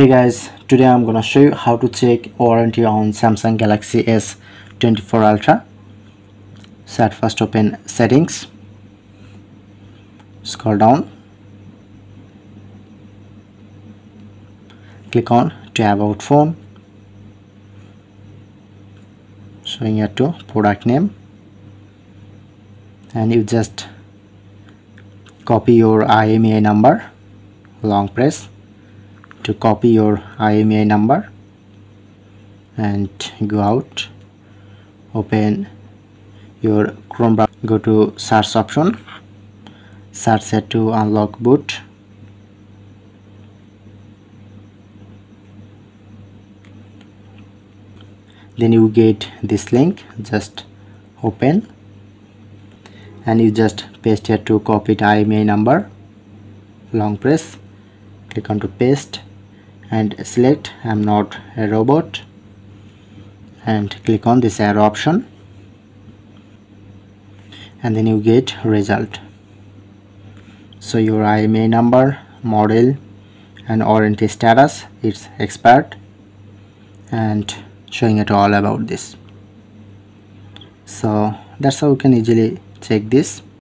Hey guys, today I'm gonna show you how to check warranty on Samsung Galaxy S24 Ultra. So at first open settings, scroll down, click on to about phone, showing you to product name, and you just copy your IMEI number, long press to copy your IMEI number and go out, open your Chrome browser, go to search option, search set to unlock boot, then you get this link, just open and you just paste here to copy the IMEI number, long press, click on to paste and select I'm not a robot and click on this arrow option, and then you get result. So your IMEI number, model and warranty status, it's expired, and showing it all about this. So that's how you can easily check this.